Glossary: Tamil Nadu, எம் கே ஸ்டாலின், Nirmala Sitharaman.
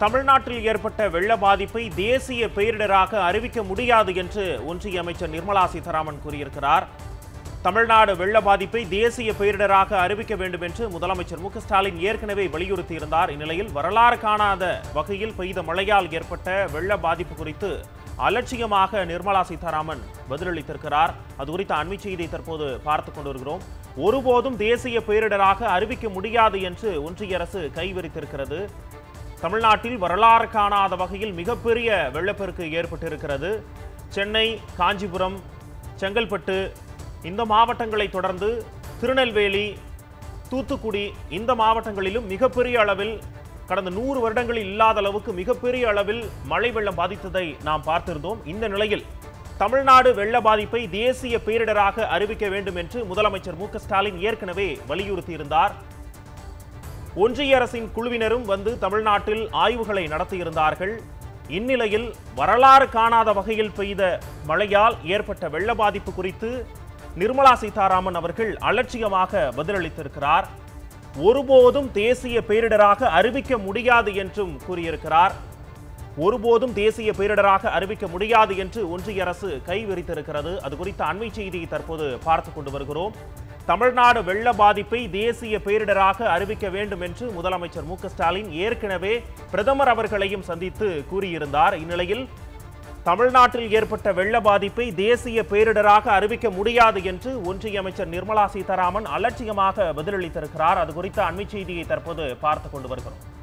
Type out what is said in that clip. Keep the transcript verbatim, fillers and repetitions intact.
தமிழ்நாட்டில் ஏற்பட்ட வெள்ள பாதிப்பை தேசிய பேரிடராக அறிவிக்க முடியாது என்று ஒன்றிய அமைச்சர் நிர்மலா சீதாராமன் கூறியிருக்கிறார். தமிழ்நாடு வெள்ள பாதிப்பை தேசிய பேரிடராக அறிவிக்க வேண்டும் என்று முதலமைச்சர் எம் கே ஸ்டாலின் ஏற்கனவே வலியுறுத்தி இருந்தார். இந்நிலையில் வரலாறு காணாத வகையில் பெய்த மழையால் ஏற்பட்ட வெள்ள பாதிப்பு குறித்து அலட்சியமாக நிர்மலா சீதாராமன் பதிலளித்திருக்கிறார். அது குறித்த அண்மை செய்தியை தற்போது பார்த்துக் கொண்டிருக்கிறோம். ஒருபோதும் தேசிய பேரிடராக அறிவிக்க முடியாது என்று ஒன்றிய அரசு கைவிரித்திருக்கிறது. தமிழ்நாட்டில் வரலாறு காணாத வகையில் மிகப்பெரிய வெள்ளப்பெருக்கு ஏற்பட்டிருக்கிறது. சென்னை, காஞ்சிபுரம், செங்கல்பட்டு இந்த மாவட்டங்களை தொடர்ந்து திருநெல்வேலி, தூத்துக்குடி இந்த மாவட்டங்களிலும் மிகப்பெரிய அளவில் கடந்த நூறு வருடங்களில் இல்லாத அளவுக்கு மிகப்பெரிய அளவில் மழை வெள்ளம் பாதித்ததை நாம் பார்த்திருந்தோம். இந்த நிலையில் தமிழ்நாடு வெள்ள பாதிப்பை தேசிய பேரிடராக அறிவிக்க வேண்டும் என்று முதலமைச்சர் எம் கே ஸ்டாலின் ஏற்கனவே வலியுறுத்தியிருந்தார். ஒன்றிய அரசின் குழுவினரும் வந்து தமிழ்நாட்டில் ஆய்வுகளை நடத்தியிருந்தார்கள். இந்நிலையில் வரலாறு காணாத வகையில் பெய்த மழையால் ஏற்பட்ட வெள்ள பாதிப்பு குறித்து நிர்மலா சீதாராமன் அவர்கள் அலட்சியமாக பதிலளித்திருக்கிறார். ஒருபோதும் தேசிய பேரிடராக அறிவிக்க முடியாது என்றும் கூறியிருக்கிறார். ஒருபோதும் தேசிய பேரிடராக அறிவிக்க முடியாது என்று ஒன்றிய அரசு கைவிரித்திருக்கிறது. அது குறித்த அண்மை செய்தியை தற்போது பார்த்து கொண்டு வருகிறோம். தமிழ்நாடு வெள்ள பாதிப்பை தேசிய பேரிடராக அறிவிக்க வேண்டும் என்று முதலமைச்சர் எம் கே ஸ்டாலின் ஏற்கனவே பிரதமர் அவர்களையும் சந்தித்து கூறியிருந்தார். இந்நிலையில் தமிழ்நாட்டில் ஏற்பட்ட வெள்ள பாதிப்பை தேசிய பேரிடராக அறிவிக்க முடியாது என்று ஒன்றிய அமைச்சர் நிர்மலா சீதாராமன் அலட்சியமாக பதிலளித்திருக்கிறார். அது குறித்த அண்மை செய்தியை தற்போது பார்த்து கொண்டு வருகிறோம்.